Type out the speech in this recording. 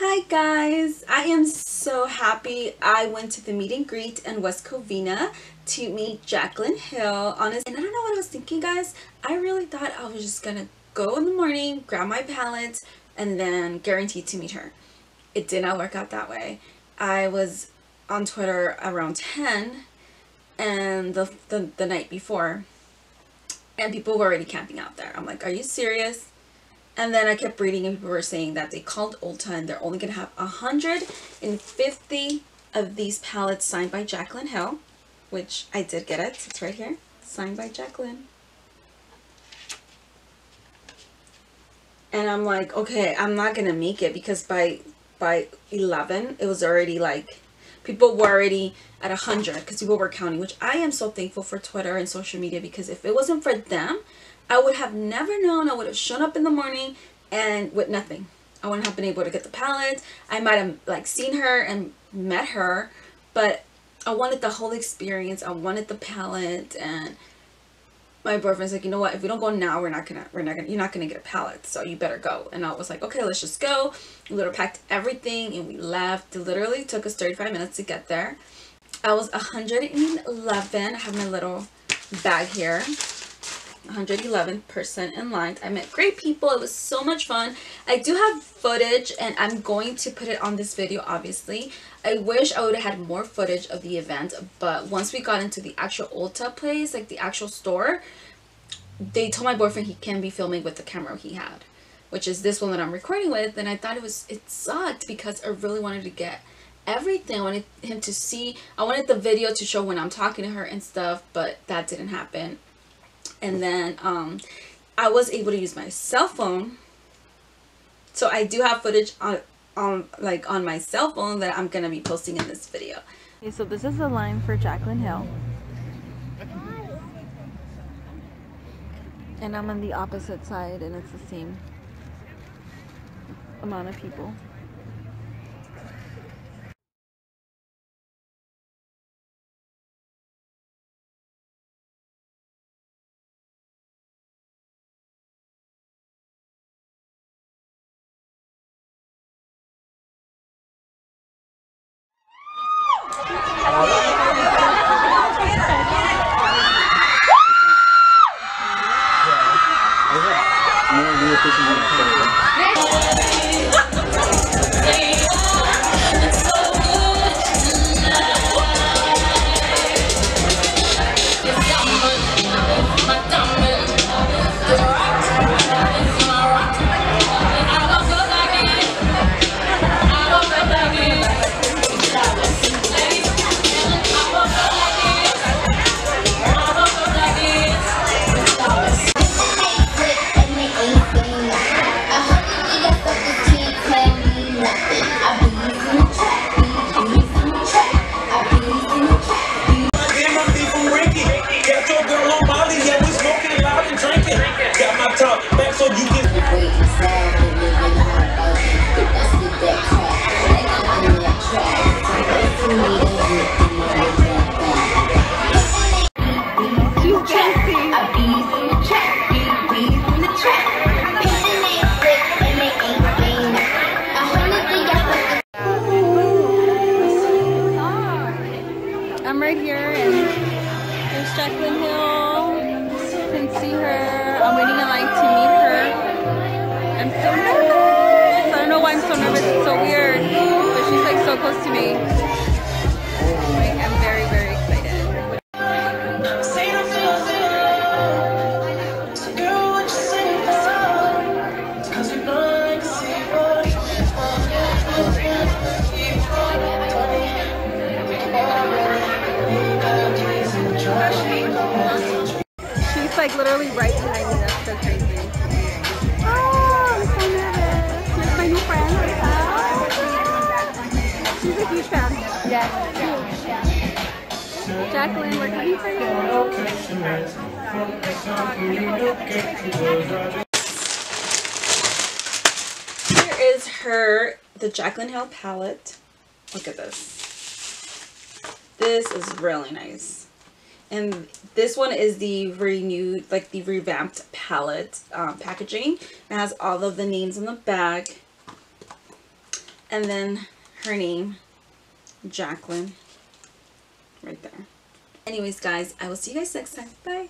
Hi guys, I am so happy I went to the meet and greet in West Covina to meet Jaclyn Hill. Honestly, and I don't know what I was thinking, guys. I really thought I was just gonna go in the morning, grab my palette, and then guaranteed to meet her. It did not work out that way. I was on Twitter around 10 and the night before, and people were already camping out there. I'm like, are you serious? And then I kept reading and people were saying that they called Ulta and they're only gonna have 150 of these palettes signed by Jaclyn Hill, which I did get it. It's right here, signed by Jaclyn. And I'm like, okay, I'm not gonna make it, because by 11 it was already like people were already at 100, because people were counting, which I am so thankful for Twitter and social media, because if it wasn't for them, I would have never known. I would have shown up in the morning and with nothing. I wouldn't have been able to get the palette. I might have like seen her and met her, but I wanted the whole experience. I wanted the palette, and my boyfriend's like, you know what? If we don't go now, you're not gonna get a palette. So you better go. And I was like, okay, let's just go. We literally packed everything and we left. It literally took us 35 minutes to get there. I was 111. I have my little bag here. 111% in line. I met great people. It was so much fun. I do have footage and I'm going to put it on this video, obviously. I wish I would have had more footage of the event, but once we got into the actual Ulta place, like the actual store, they told my boyfriend he can be filming with the camera he had, which is this one that I'm recording with, and I thought it sucked, because I really wanted to get everything. I wanted him to see, I wanted the video to show when I'm talking to her and stuff, but that didn't happen. And then I was able to use my cell phone, so I do have footage on my cell phone that I'm gonna be posting in this video. Okay, so this is the line for Jaclyn Hill, and I'm on the opposite side, and it's the same amount of people. I'm right here, and there's Jaclyn Hill. You can see her. I'm waiting in line to meet her. I'm so nervous. I don't know why I'm so nervous. It's so weird, but she's like so close to me. Like, I'm very, very excited. Like literally right behind me. That's so crazy. Oh, I'm so nervous. Here's my new friend. Oh. She's a huge fan. Yes. Yeah. Jaclyn, we're coming for you. Here is the Jaclyn Hill palette. Look at this. This is really nice. And this one is the renewed, like the revamped palette packaging. It has all of the names on the back. and then her name, Jaclyn, right there. Anyways, guys, I will see you guys next time. Bye.